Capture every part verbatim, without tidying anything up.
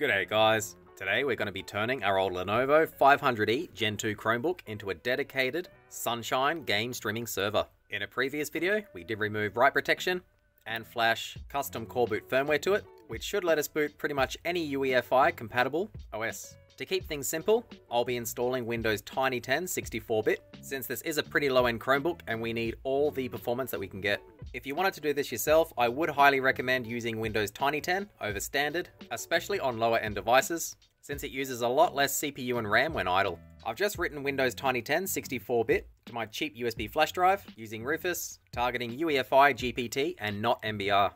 G'day guys, today we're going to be turning our old Lenovo five hundred e Gen two Chromebook into a dedicated Sunshine game streaming server. In a previous video we did remove write protection and flash custom Core Boot firmware to it, which should let us boot pretty much any U E F I compatible O S. To keep things simple, I'll be installing Windows Tiny ten sixty-four bit, since this is a pretty low-end Chromebook and we need all the performance that we can get. If you wanted to do this yourself, I would highly recommend using Windows Tiny ten over standard, especially on lower-end devices, since it uses a lot less C P U and RAM when idle. I've just written Windows Tiny ten sixty-four bit to my cheap U S B flash drive using Rufus, targeting U E F I, G P T, and not M B R.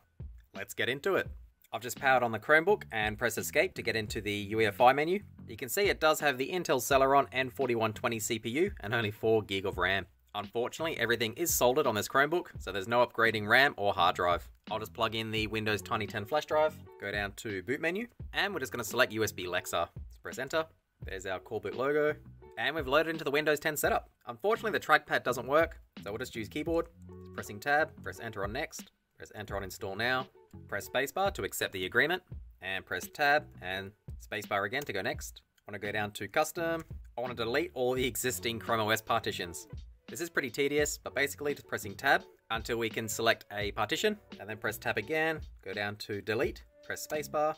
Let's get into it. I've just powered on the Chromebook and pressed escape to get into the U E F I menu. You can see it does have the Intel Celeron N forty-one twenty C P U and only four gig of RAM. Unfortunately, everything is soldered on this Chromebook, so there's no upgrading RAM or hard drive. I'll just plug in the Windows Tiny ten flash drive, go down to boot menu, and we're just gonna select U S B Lexar. Let's press enter. There's our Core Boot logo, and we've loaded into the Windows ten setup. Unfortunately, the trackpad doesn't work, so we'll just use keyboard. Just pressing tab, press enter on next, press enter on install now. Press spacebar to accept the agreement, and press tab and spacebar again to go next. I want to go down to custom. I want to delete all the existing Chrome O S partitions. This is pretty tedious, but basically just pressing tab until we can select a partition, and then press tab again, go down to delete, press spacebar,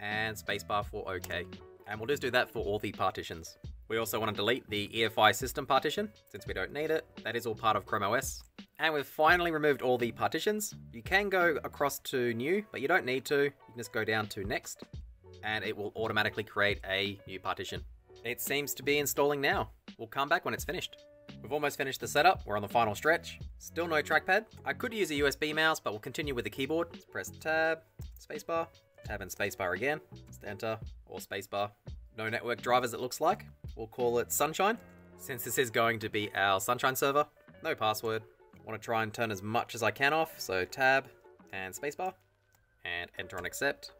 and spacebar for OK. And we'll just do that for all the partitions. We also want to delete the E F I system partition, since we don't need it. That is all part of Chrome O S. And we've finally removed all the partitions. You can go across to new, but you don't need to. You can just go down to next, and it will automatically create a new partition. It seems to be installing now. We'll come back when it's finished. We've almost finished the setup. We're on the final stretch. Still no trackpad. I could use a U S B mouse, but we'll continue with the keyboard. Let's press tab, spacebar, tab and spacebar again. Just enter or spacebar. No network drivers, it looks like. We'll call it Sunshine, since this is going to be our Sunshine server. No password. I want to try and turn as much as I can off, so tab and spacebar and enter on accept.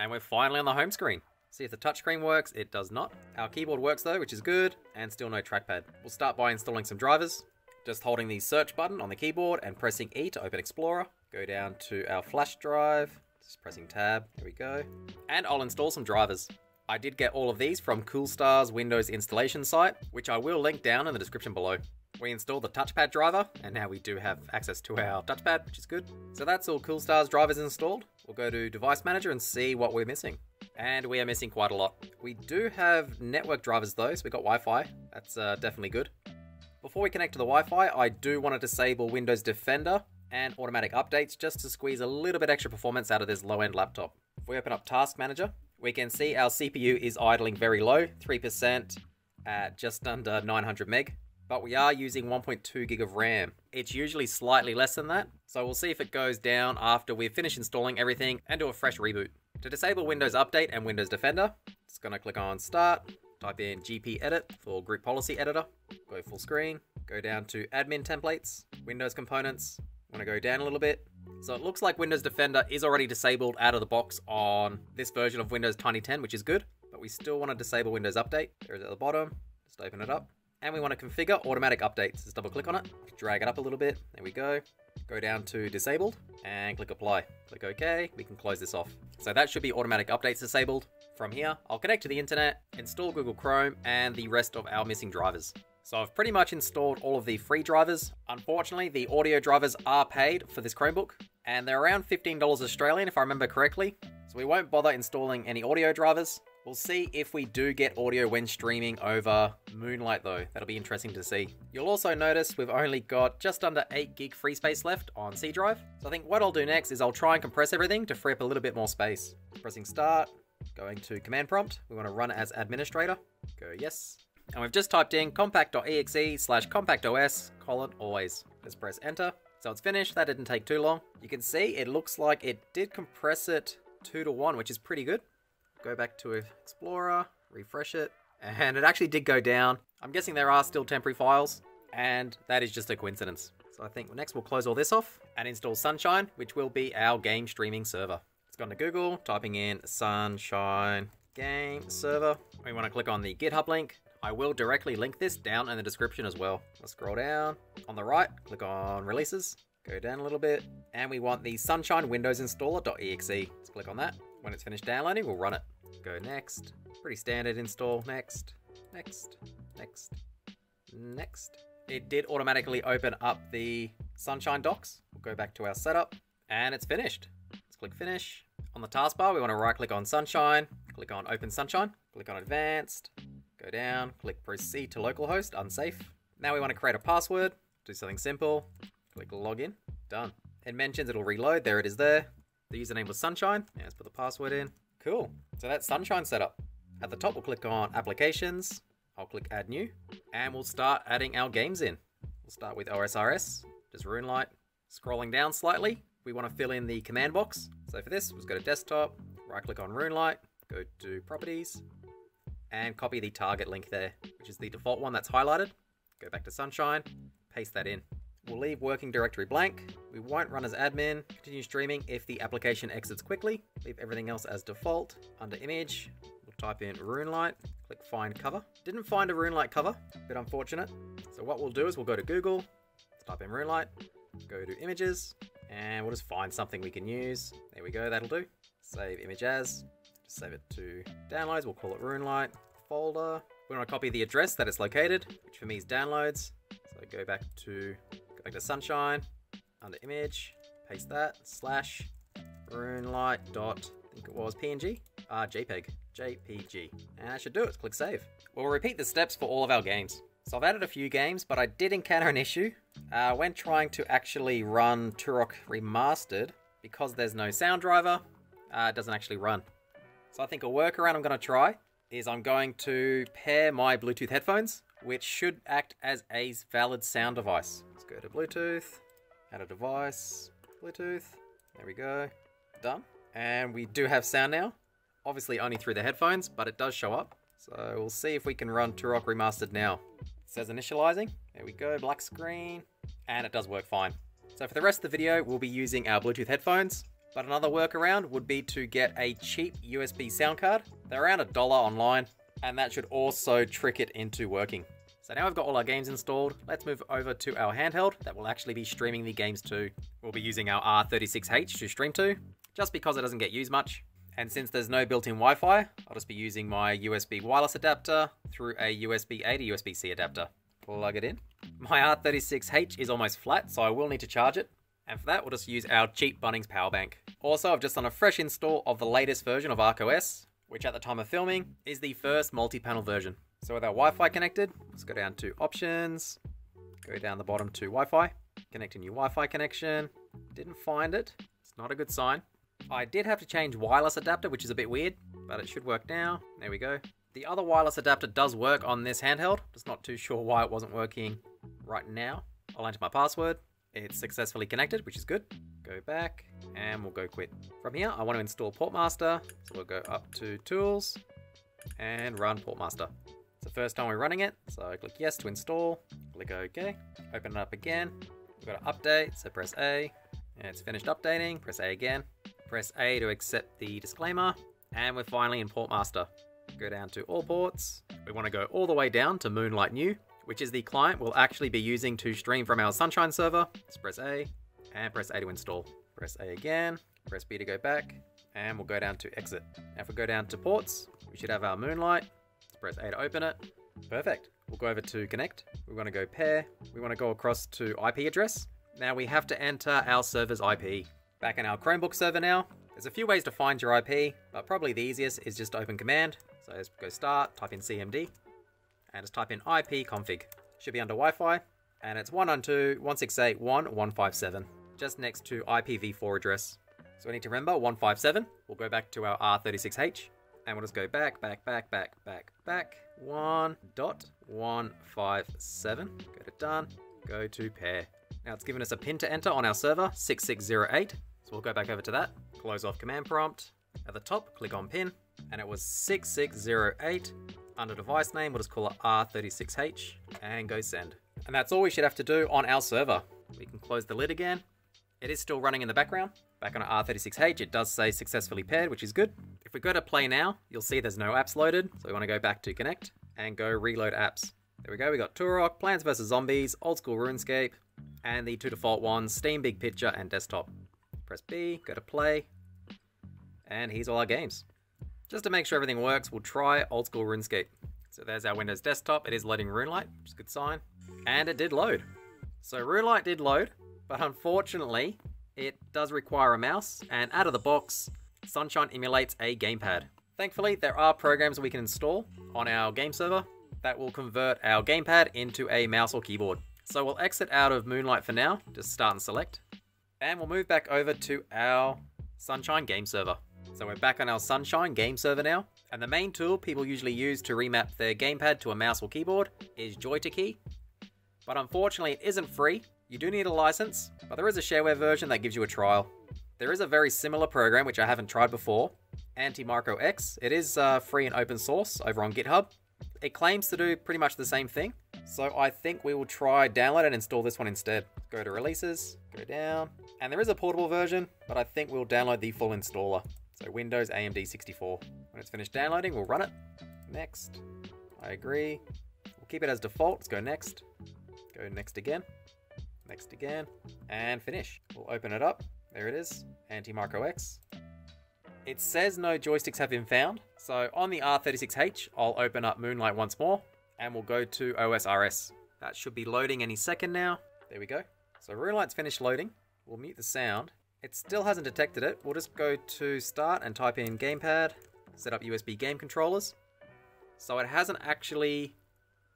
And we're finally on the home screen. See if the touchscreen works. It does not. Our keyboard works though, which is good, and still no trackpad. We'll start by installing some drivers. Just holding the search button on the keyboard and pressing E to open Explorer. Go down to our flash drive, just pressing tab, there we go. And I'll install some drivers. I did get all of these from Coolstar's Windows installation site, which I will link down in the description below. We installed the touchpad driver, and now we do have access to our touchpad, which is good. So that's all Coolstar's drivers installed. We'll go to Device Manager and see what we're missing. And we are missing quite a lot. We do have network drivers though, so we got Wi-Fi. That's uh, definitely good. Before we connect to the Wi-Fi, I do want to disable Windows Defender and automatic updates just to squeeze a little bit extra performance out of this low-end laptop. If we open up Task Manager, we can see our C P U is idling very low, three percent at just under nine hundred meg, but we are using one point two gig of RAM. It's usually slightly less than that, so we'll see if it goes down after we finish installing everything and do a fresh reboot. To disable Windows Update and Windows Defender, just gonna click on Start, type in G P Edit for Group Policy Editor, go full screen, go down to Admin Templates, Windows Components, wanna go down a little bit. So it looks like Windows Defender is already disabled out of the box on this version of Windows Tiny ten, which is good, but we still want to disable Windows Update. There it is at the bottom, just open it up. And we want to configure automatic updates. Just double click on it, drag it up a little bit, there we go. Go down to disabled and click apply. Click OK, we can close this off. So that should be automatic updates disabled. From here, I'll connect to the internet, install Google Chrome and the rest of our missing drivers. So I've pretty much installed all of the free drivers. Unfortunately, the audio drivers are paid for this Chromebook, and they're around fifteen dollars Australian if I remember correctly. So we won't bother installing any audio drivers. We'll see if we do get audio when streaming over Moonlight though. That'll be interesting to see. You'll also notice we've only got just under eight gig free space left on C drive. So I think what I'll do next is I'll try and compress everything to free up a little bit more space. Pressing start, going to command prompt. We want to run it as administrator. Go yes. And we've just typed in compact.exe slash compactos colon always. Just press enter. So it's finished. That didn't take too long. You can see it looks like it did compress it two to one, which is pretty good. Go back to Explorer, refresh it, and it actually did go down. I'm guessing there are still temporary files, and that is just a coincidence. So I think next we'll close all this off and install Sunshine, which will be our game streaming server. It's gone to Google, typing in Sunshine game server. We want to click on the GitHub link. I will directly link this down in the description as well. Let's scroll down. On the right, click on Releases. Go down a little bit. And we want the Sunshine Windows Installer.exe. Let's click on that. When it's finished downloading, we'll run it. go next. Pretty standard install. Next, next, next, next. It did automatically open up the Sunshine docs. We'll go back to our setup and it's finished. Let's click finish. On the taskbar, we want to right click on Sunshine, click on Open Sunshine, click on Advanced, go down, click Proceed to Localhost, Unsafe. Now we want to create a password, do something simple, click Login, done. It mentions it'll reload, there it is there. The username was Sunshine, yeah, let's put the password in. Cool, so that's Sunshine setup. At the top, we'll click on Applications, I'll click Add New, and we'll start adding our games in. We'll start with O S R S, just RuneLite. Scrolling down slightly, we want to fill in the command box. So for this, let's go to Desktop, right click on RuneLite, go to Properties, and copy the target link there, which is the default one that's highlighted. Go back to Sunshine, paste that in. We'll leave working directory blank. We won't run as admin. Continue streaming if the application exits quickly. Leave everything else as default. Under image, we'll type in RuneLite, click find cover. Didn't find a RuneLite cover, a bit unfortunate. So what we'll do is we'll go to Google, let's type in RuneLite, go to images, and we'll just find something we can use. There we go, that'll do. Save image as, just save it to downloads. We'll call it RuneLite folder. We want to copy the address that it's located, which for me is downloads. So go back to go back to Sunshine, under image, paste that, slash runelight dot, I think it was P N G, ah, uh, JPEG, J P G, and that should do it. Click save. We'll repeat the steps for all of our games. So I've added a few games, but I did encounter an issue uh, when trying to actually run Turok Remastered, because there's no sound driver, uh, it doesn't actually run. So I think a workaround I'm going to try is I'm going to pair my Bluetooth headphones, which should act as a valid sound device. Let's go to Bluetooth, add a device, Bluetooth, there we go, done. And we do have sound now, obviously only through the headphones, but it does show up. So we'll see if we can run Turok Remastered now. It says initializing, there we go, black screen, and it does work fine. So for the rest of the video, we'll be using our Bluetooth headphones, but another workaround would be to get a cheap U S B sound card. They're around a dollar online, and that should also trick it into working. So now I've got all our games installed, let's move over to our handheld that will actually be streaming the games to. We'll be using our R thirty-six H to stream to, just because it doesn't get used much. And since there's no built-in Wi-Fi, I'll just be using my U S B wireless adapter through a U S B A to U S B C adapter. Plug it in. My R thirty-six H is almost flat, so I will need to charge it. And for that, we'll just use our cheap Bunnings power bank. Also, I've just done a fresh install of the latest version of ArkOS, which at the time of filming is the first multi-panel version. So with our Wi-Fi connected, let's go down to options, go down the bottom to Wi-Fi, connect a new Wi-Fi connection. Didn't find it, it's not a good sign. I did have to change wireless adapter, which is a bit weird, but it should work now. There we go. The other wireless adapter does work on this handheld. Just not too sure why it wasn't working right now. I'll enter my password. It's successfully connected, which is good. Go back and we'll go quit. From here, I want to install Portmaster. So we'll go up to Tools and run Portmaster. It's the first time we're running it. So I click yes to install, click OK, open it up again. We've got to update, so press A. And it's finished updating, press A again. Press A to accept the disclaimer, and we're finally in Portmaster. Go down to all ports. We want to go all the way down to Moonlight New, which is the client we'll actually be using to stream from our Sunshine server. Let's press A, and press A to install. Press A again, press B to go back, and we'll go down to exit. Now if we go down to ports, we should have our Moonlight. Let's press A to open it. Perfect. We'll go over to connect. We want to go pair. We want to go across to I P address. Now we have to enter our server's I P. Back in our Chromebook server now. There's a few ways to find your I P, but probably the easiest is just to open command. So let's go start, type in C M D, and just type in I P config. Should be under Wi-Fi, and it's one hundred twelve dot one sixty-eight dot one dot one fifty-seven, just next to I P v four address. So we need to remember one fifty-seven. We'll go back to our R thirty-six H, and we'll just go back, back, back, back, back, back, one dot one fifty-seven, go to done, go to pair. Now it's given us a pin to enter on our server, six six zero eight. So we'll go back over to that, close off command prompt. At the top, click on pin, and it was six six zero eight. Under device name, we'll just call it R thirty-six H, and go send. And that's all we should have to do on our server. We can close the lid again. It is still running in the background. Back on our R thirty-six H, it does say successfully paired, which is good. If we go to play now, you'll see there's no apps loaded. So we wanna go back to connect, and go reload apps. There we go, we got Turok, Plants vs Zombies, Old School RuneScape, and the two default ones, Steam Big Picture and Desktop. Press B, go to play, and here's all our games. Just to make sure everything works, we'll try old school RuneScape. So there's our Windows desktop. It is loading RuneLite, which is a good sign. And it did load. So RuneLite did load, but unfortunately, it does require a mouse, and out of the box, Sunshine emulates a gamepad. Thankfully, there are programs we can install on our game server that will convert our gamepad into a mouse or keyboard. So we'll exit out of Moonlight for now, just start and select, and we'll move back over to our Sunshine game server. So we're back on our Sunshine game server now, and the main tool people usually use to remap their gamepad to a mouse or keyboard is Joy to Key, but unfortunately it isn't free. You do need a license, but there is a shareware version that gives you a trial. There is a very similar program which I haven't tried before, AntimicroX. It is uh, free and open source over on GitHub. It claims to do pretty much the same thing, so I think we will try download and install this one instead. Go to releases, go down, and there is a portable version, but I think we'll download the full installer. So Windows A M D sixty-four. When it's finished downloading, we'll run it. Next, I agree. We'll keep it as default, let's go next. Go next again, next again, and finish. We'll open it up, there it is, AntimicroX. It says no joysticks have been found, so on the R thirty-six H, I'll open up Moonlight once more, and we'll go to O S R S. That should be loading any second now. There we go. So RuneLite's finished loading. We'll mute the sound. It still hasn't detected it. We'll just go to start and type in gamepad, set up U S B game controllers. So it hasn't actually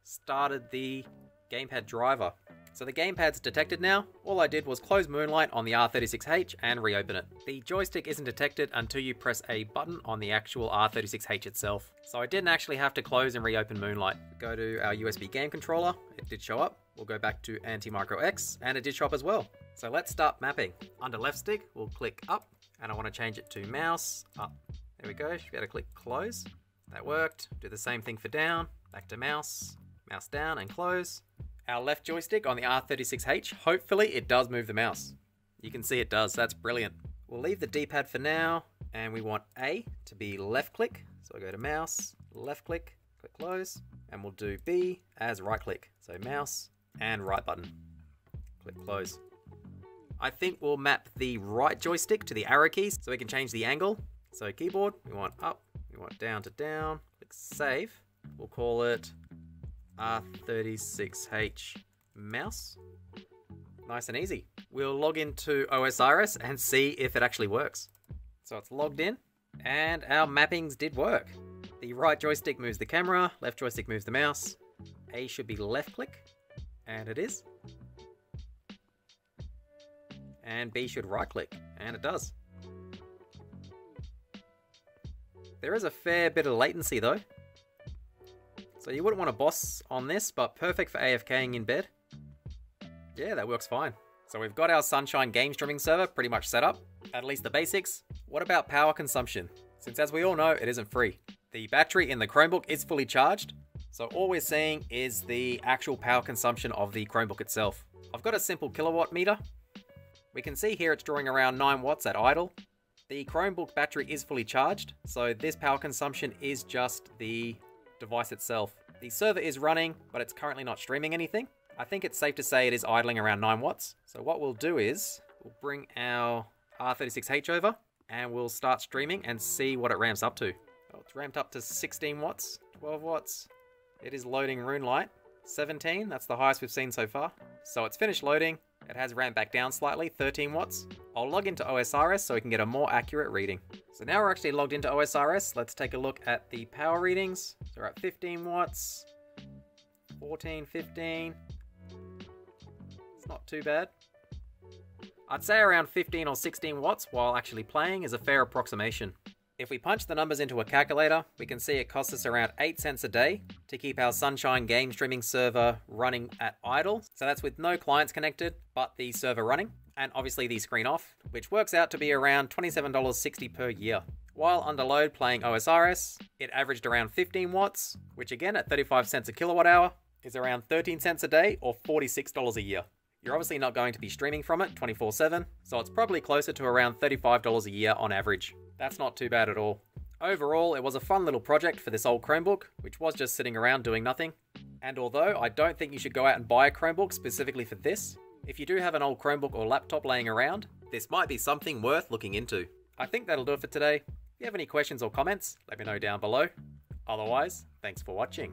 started the gamepad driver. So the gamepad's detected now. All I did was close Moonlight on the R thirty-six H and reopen it. The joystick isn't detected until you press a button on the actual R thirty-six H itself. So I didn't actually have to close and reopen Moonlight. Go to our U S B game controller, it did show up. We'll go back to AntimicroX and it did show up as well. So let's start mapping. Under left stick, we'll click up and I want to change it to mouse up. There we go, should be able to click close. That worked. Do the same thing for down, back to mouse, mouse down and close. Our left joystick on the R thirty-six H, hopefully it does move the mouse. You can see it does, that's brilliant. We'll leave the D-pad for now, and we want A to be left click. So I go to mouse, left click, click close, and we'll do B as right click. So mouse and right button, click close. I think we'll map the right joystick to the arrow keys so we can change the angle. So keyboard, we want up, we want down to down, click save. We'll call it R thirty-six H mouse. Nice and easy. We'll log into O S R S and see if it actually works. So it's logged in and our mappings did work. The right joystick moves the camera, left joystick moves the mouse. A should be left click, and it is. And B should right click, and it does. There is a fair bit of latency though. So you wouldn't want a boss on this, but perfect for AFKing in bed. Yeah, that works fine. So we've got our Sunshine game streaming server pretty much set up, at least the basics. What about power consumption? Since as we all know, it isn't free. The battery in the Chromebook is fully charged, so all we're seeing is the actual power consumption of the Chromebook itself. I've got a simple kilowatt meter. We can see here it's drawing around nine watts at idle. The Chromebook battery is fully charged, so this power consumption is just the device itself. The server is running, but it's currently not streaming anything. I think it's safe to say it is idling around nine watts. So what we'll do is we'll bring our R thirty-six H over and we'll start streaming and see what it ramps up to. Oh, it's ramped up to sixteen watts, twelve watts. It is loading RuneLite. seventeen, that's the highest we've seen so far. So it's finished loading. It has ramped back down slightly, thirteen watts. I'll log into O S R S so we can get a more accurate reading. So now we're actually logged into O S R S. Let's take a look at the power readings. So we're at fifteen watts, fourteen, fifteen. It's not too bad. I'd say around fifteen or sixteen watts while actually playing is a fair approximation. If we punch the numbers into a calculator, we can see it costs us around eight cents a day to keep our Sunshine game streaming server running at idle. So that's with no clients connected, but the server running, and obviously the screen off, which works out to be around twenty-seven dollars and sixty cents per year. While under load playing O S R S, it averaged around fifteen watts, which again at thirty-five cents a kilowatt hour is around thirteen cents a day or forty-six dollars a year. You're obviously not going to be streaming from it twenty-four seven, so it's probably closer to around thirty-five dollars a year on average. That's not too bad at all. Overall, it was a fun little project for this old Chromebook, which was just sitting around doing nothing. And although I don't think you should go out and buy a Chromebook specifically for this, if you do have an old Chromebook or laptop laying around, this might be something worth looking into. I think that'll do it for today. If you have any questions or comments, let me know down below. Otherwise, thanks for watching.